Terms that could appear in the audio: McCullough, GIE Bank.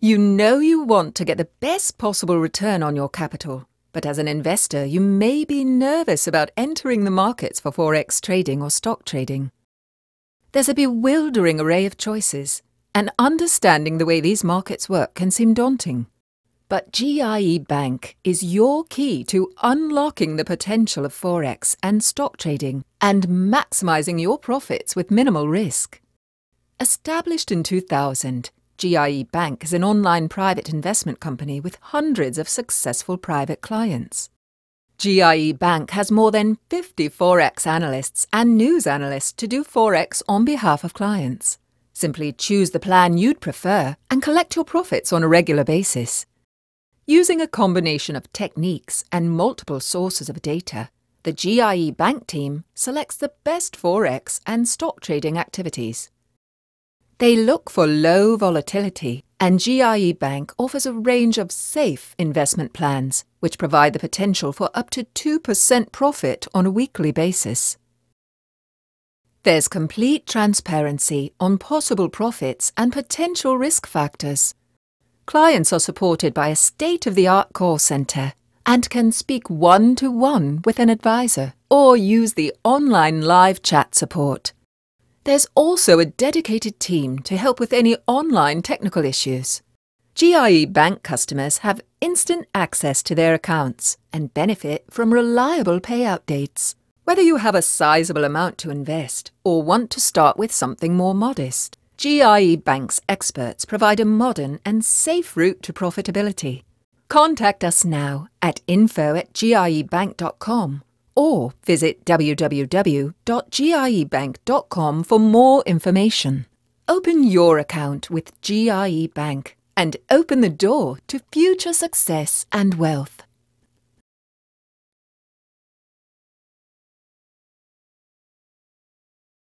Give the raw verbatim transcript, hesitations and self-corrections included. You know you want to get the best possible return on your capital, but as an investor, you may be nervous about entering the markets for forex trading or stock trading. There's a bewildering array of choices, and understanding the way these markets work can seem daunting. But G I E Bank is your key to unlocking the potential of forex and stock trading and maximizing your profits with minimal risk. Established in two thousand, G I E Bank is an online private investment company with hundreds of successful private clients. G I E Bank has more than fifty forex analysts and news analysts to do forex on behalf of clients. Simply choose the plan you'd prefer and collect your profits on a regular basis. Using a combination of techniques and multiple sources of data, the G I E Bank team selects the best forex and stock trading activities. They look for low volatility, and G I E Bank offers a range of safe investment plans, which provide the potential for up to two percent profit on a weekly basis. There's complete transparency on possible profits and potential risk factors. Clients are supported by a state-of-the-art call centre and can speak one-to-one with an advisor or use the online live chat support. There's also a dedicated team to help with any online technical issues. G I E Bank customers have instant access to their accounts and benefit from reliable payout dates. Whether you have a sizable amount to invest or want to start with something more modest, G I E Bank's experts provide a modern and safe route to profitability. Contact us now at info at G I E bank dot com. or visit w w w dot G I E bank dot com for more information. Open your account with G I E Bank and open the door to future success and wealth.